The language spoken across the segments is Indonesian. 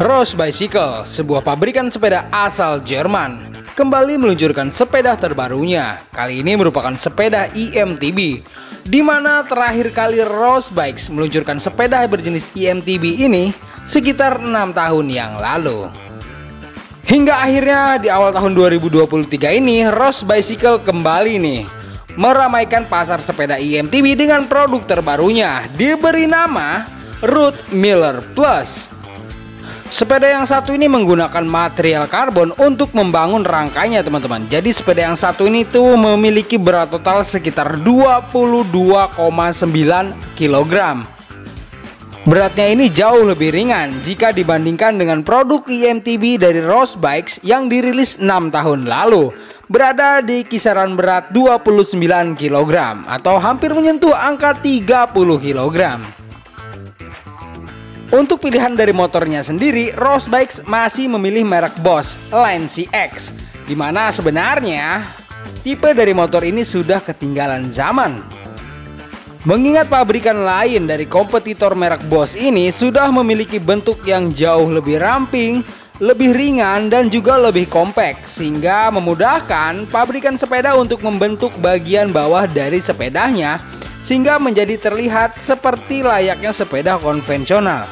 Rose Bicycle, sebuah pabrikan sepeda asal Jerman, kembali meluncurkan sepeda terbarunya. Kali ini merupakan sepeda EMTB, di mana terakhir kali Rose Bikes meluncurkan sepeda berjenis EMTB ini sekitar 6 tahun yang lalu. Hingga akhirnya di awal tahun 2023 ini, Rose Bicycle kembali nih meramaikan pasar sepeda EMTB dengan produk terbarunya, diberi nama Root Miller Plus. Sepeda yang satu ini menggunakan material karbon untuk membangun rangkanya, teman-teman. Jadi sepeda yang satu ini tuh memiliki berat total sekitar 22,9 kg. Beratnya ini jauh lebih ringan jika dibandingkan dengan produk EMTB dari Rose Bikes yang dirilis 6 tahun lalu. Berada di kisaran berat 29 kg atau hampir menyentuh angka 30 kg. Untuk pilihan dari motornya sendiri, Rose Bikes masih memilih merek Bosch Line CX, dimana sebenarnya tipe dari motor ini sudah ketinggalan zaman. Mengingat pabrikan lain dari kompetitor merek Bosch ini sudah memiliki bentuk yang jauh lebih ramping, lebih ringan dan juga lebih kompak, sehingga memudahkan pabrikan sepeda untuk membentuk bagian bawah dari sepedanya sehingga menjadi terlihat seperti layaknya sepeda konvensional.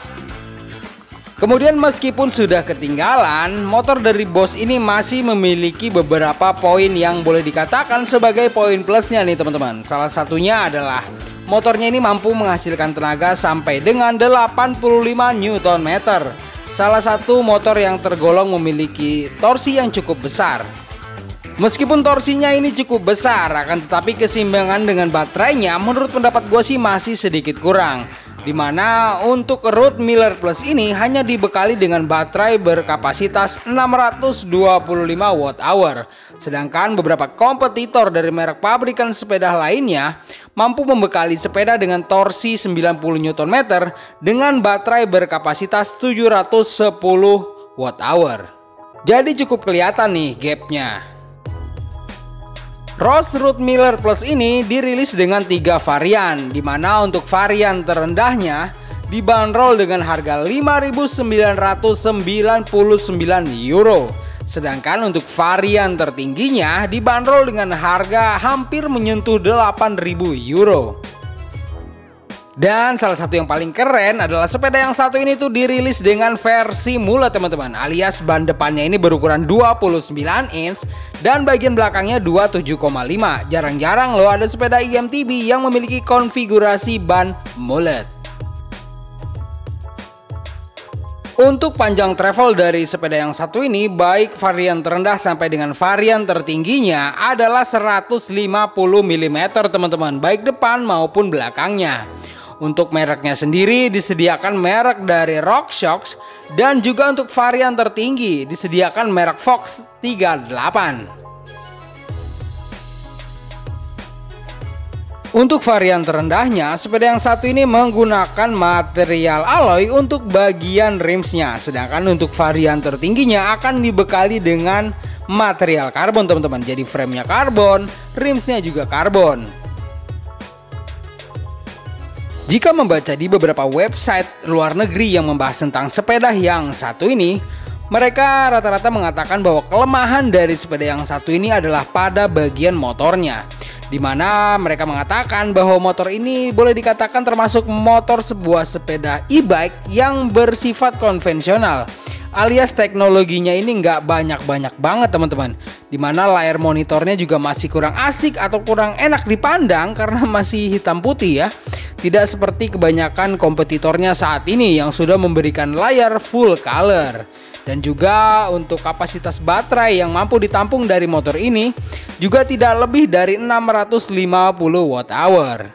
Kemudian meskipun sudah ketinggalan, motor dari Bosch ini masih memiliki beberapa poin yang boleh dikatakan sebagai poin plusnya nih, teman-teman. Salah satunya adalah motornya ini mampu menghasilkan tenaga sampai dengan 85 Nm. Salah satu motor yang tergolong memiliki torsi yang cukup besar. Meskipun torsinya ini cukup besar, akan tetapi keseimbangan dengan baterainya menurut pendapat gue sih masih sedikit kurang. Dimana untuk Root Miller Plus ini hanya dibekali dengan baterai berkapasitas 625 Wh. Sedangkan beberapa kompetitor dari merek pabrikan sepeda lainnya mampu membekali sepeda dengan torsi 90 Nm dengan baterai berkapasitas 710 Wh. Jadi cukup kelihatan nih gapnya. Rose Root Miller Plus ini dirilis dengan 3 varian, dimana untuk varian terendahnya dibanderol dengan harga 5.999 euro. Sedangkan untuk varian tertingginya dibanderol dengan harga hampir menyentuh 8.000 euro. Dan salah satu yang paling keren adalah sepeda yang satu ini tuh dirilis dengan versi mula, teman-teman. Alias ban depannya ini berukuran 29 inch dan bagian belakangnya 27,5. Jarang-jarang loh ada sepeda EMTB yang memiliki konfigurasi ban mullet. Untuk panjang travel dari sepeda yang satu ini, baik varian terendah sampai dengan varian tertingginya adalah 150 mm, teman-teman, baik depan maupun belakangnya. Untuk mereknya sendiri disediakan merek dari RockShox dan juga untuk varian tertinggi disediakan merek Fox 38. Untuk varian terendahnya, sepeda yang satu ini menggunakan material alloy untuk bagian rimsnya. Sedangkan untuk varian tertingginya akan dibekali dengan material karbon, teman-teman. Jadi framenya karbon, rimsnya juga karbon. Jika membaca di beberapa website luar negeri yang membahas tentang sepeda yang satu ini, mereka rata-rata mengatakan bahwa kelemahan dari sepeda yang satu ini adalah pada bagian motornya. Dimana mereka mengatakan bahwa motor ini boleh dikatakan termasuk motor sebuah sepeda e-bike yang bersifat konvensional. Alias teknologinya ini nggak banyak-banyak banget, teman-teman. Dimana layar monitornya juga masih kurang asik atau kurang enak dipandang karena masih hitam putih ya. Tidak seperti kebanyakan kompetitornya saat ini yang sudah memberikan layar full color. Dan juga untuk kapasitas baterai yang mampu ditampung dari motor ini juga tidak lebih dari 650 Wh.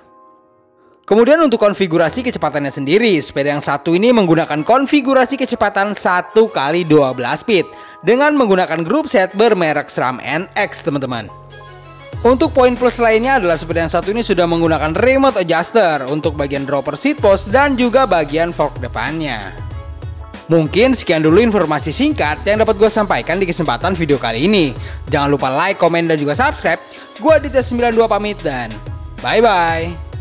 Kemudian untuk konfigurasi kecepatannya sendiri, sepeda yang satu ini menggunakan konfigurasi kecepatan 1x12 feet dengan menggunakan grup set bermerek SRAM NX, teman-teman. Untuk poin plus lainnya adalah sepeda yang satu ini sudah menggunakan remote adjuster untuk bagian dropper seat post dan juga bagian fork depannya. Mungkin sekian dulu informasi singkat yang dapat gue sampaikan di kesempatan video kali ini. Jangan lupa like, komen, dan juga subscribe. Gue Adityas92 pamit dan bye-bye.